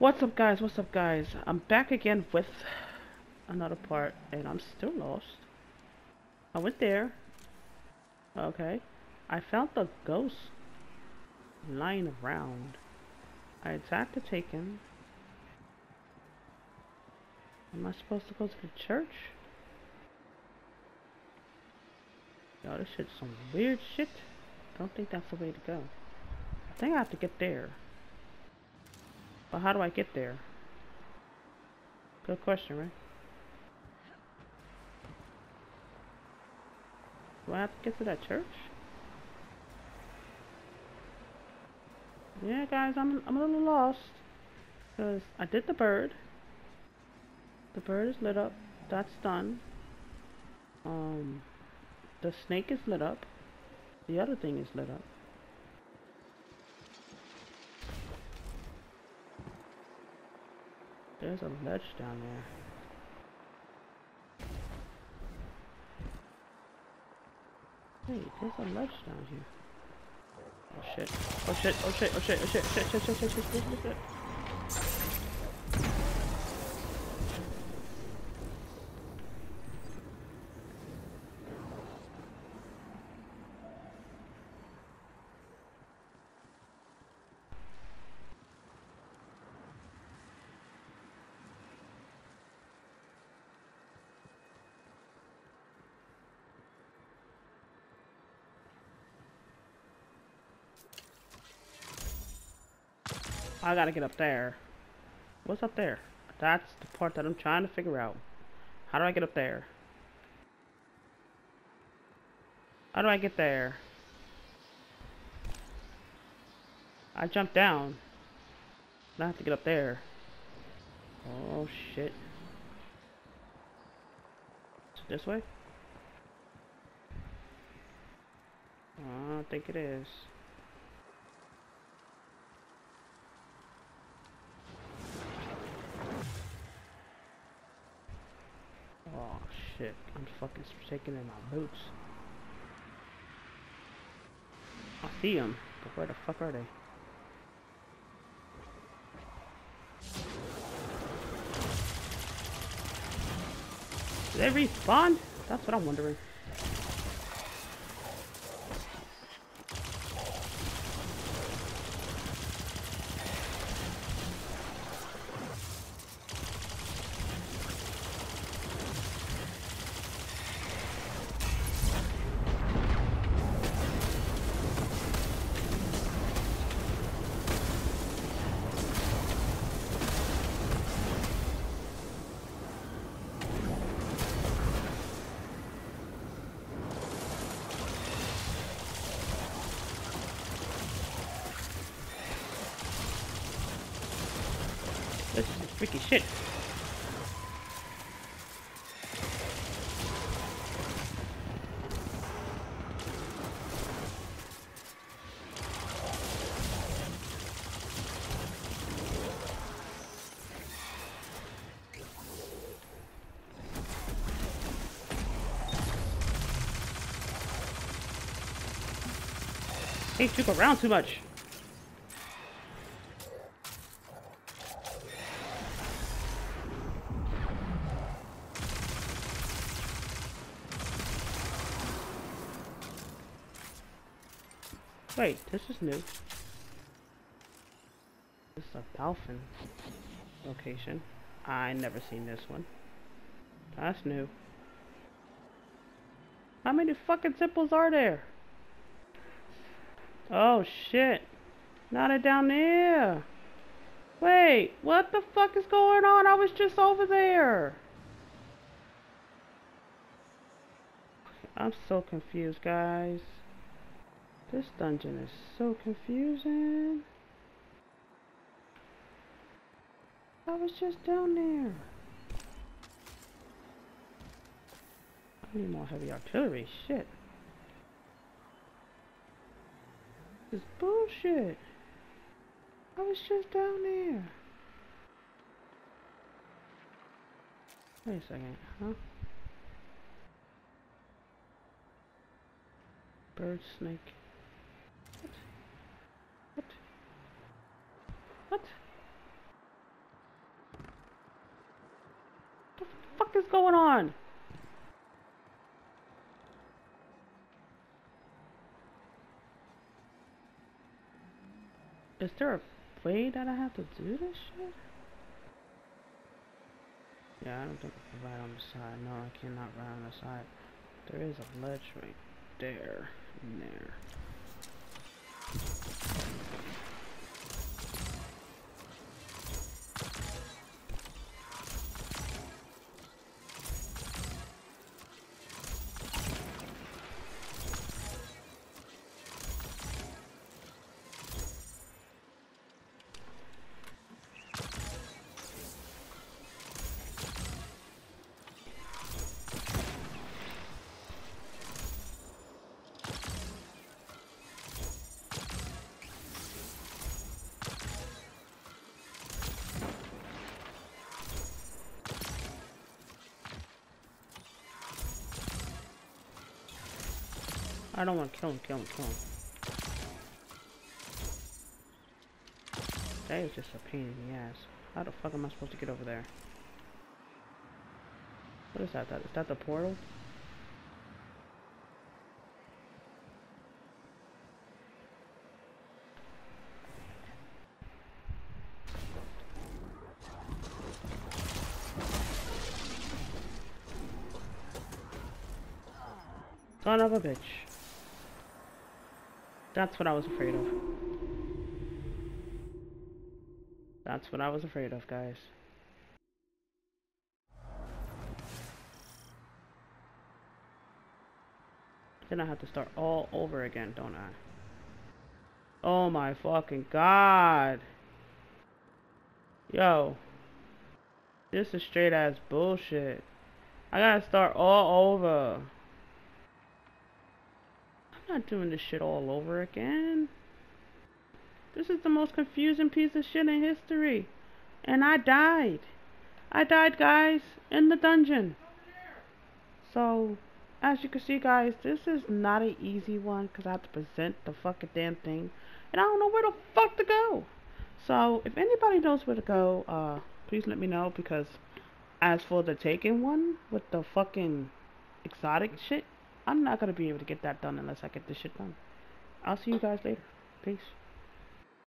What's up guys, I'm back again with another part and I'm still lost. I went there. Okay, I found the ghost lying around. I attacked the Taken. Am I supposed to go to the church? Yo, this shit's some weird shit. Don't think that's the way to go. I think I have to get there. But how do I get there? Good question, right? Do I have to get to that church? Yeah, guys, I'm a little lost. Because I did the bird. The bird is lit up. That's done. The snake is lit up. The other thing is lit up. There's a ledge down there. Wait, there's a ledge down here. Oh shit. Oh shit, oh shit, oh shit, oh shit, oh shit, oh shit, oh shit, oh shit, oh shit, oh shit. I gotta get up there. What's up there? That's the part that I'm trying to figure out. How do I get up there? How do I get there? I jumped down. I have to get up there. Oh shit. Is it this way? I think it is. Shit, I'm fucking shaking in my boots. I see them, but where the fuck are they? Did they respawn? That's what I'm wondering. This is freaky shit. They took around too much. Wait, this is new. This is a dolphin location. I never seen this one. That's new. How many fucking temples are there? Oh shit. Not it down there. Wait, what the fuck is going on? I was just over there. I'm so confused, guys. This dungeon is so confusing. I was just down there. I need more heavy artillery. Shit. This is bullshit. I was just down there. Wait a second, huh? Bird, snake. What? What? What? fuck is going on? Is there a way that I have to do this shit? Yeah, I don't think I can ride on the side. No, I cannot ride on the side. There is a ledge right there and there. I don't want to kill him. That is just a pain in the ass. How the fuck am I supposed to get over there? What is that? Is that the portal? Son of a bitch. That's what I was afraid of. That's what I was afraid of, guys. Then I have to start all over again, don't I? Oh my fucking god. Yo. This is straight ass bullshit. I gotta start all over. I'm not doing this shit all over again. This is the most confusing piece of shit in history. And I died. I died, guys, in the dungeon. So, as you can see, guys, this is not an easy one because I have to present the fucking damn thing. And I don't know where the fuck to go. So, if anybody knows where to go, please let me know, because as for the Taken one with the fucking exotic shit, I'm not going to be able to get that done unless I get this shit done. I'll see you guys later. Peace.